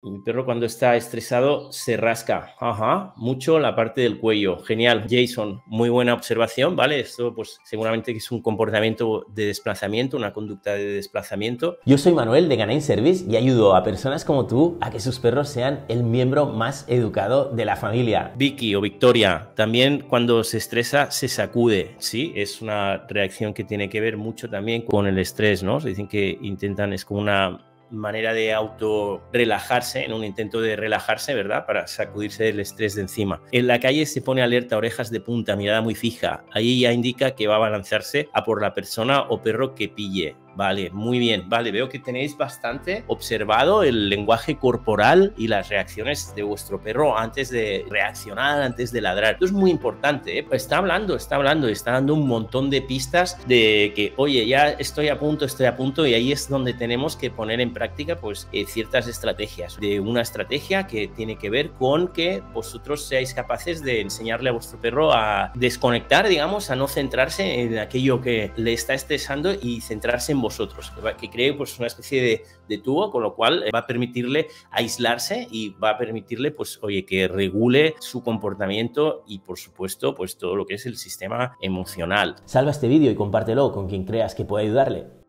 Mi perro cuando está estresado se rasca, ajá, mucho la parte del cuello. Genial, Jason, muy buena observación, ¿vale? Esto pues seguramente que es un comportamiento de desplazamiento, una conducta de desplazamiento. Yo soy Manuel de Canine Service y ayudo a personas como tú a que sus perros sean el miembro más educado de la familia. Vicky o Victoria, también cuando se estresa se sacude, ¿sí? Es una reacción que tiene que ver mucho también con el estrés, ¿no? Se dicen que intentan, es como una manera de autorrelajarse, en un intento de relajarse, ¿verdad? Para sacudirse del estrés de encima. En la calle se pone alerta, orejas de punta, mirada muy fija. Ahí ya indica que va a balancearse a por la persona o perro que pille. Vale, muy bien. Vale, veo que tenéis bastante observado el lenguaje corporal y las reacciones de vuestro perro antes de reaccionar, antes de ladrar. Esto es muy importante, ¿eh? Está hablando, está dando un montón de pistas de que, oye, ya estoy a punto, y ahí es donde tenemos que poner en práctica, pues, ciertas estrategias. De una estrategia que tiene que ver con que vosotros seáis capaces de enseñarle a vuestro perro a desconectar, digamos, a no centrarse en aquello que le está estresando y centrarse en vosotros, que cree pues una especie de tubo, con lo cual va a permitirle aislarse y va a permitirle, pues, oye, que regule su comportamiento y, por supuesto, pues todo lo que es el sistema emocional. Salva este vídeo y compártelo con quien creas que pueda ayudarle.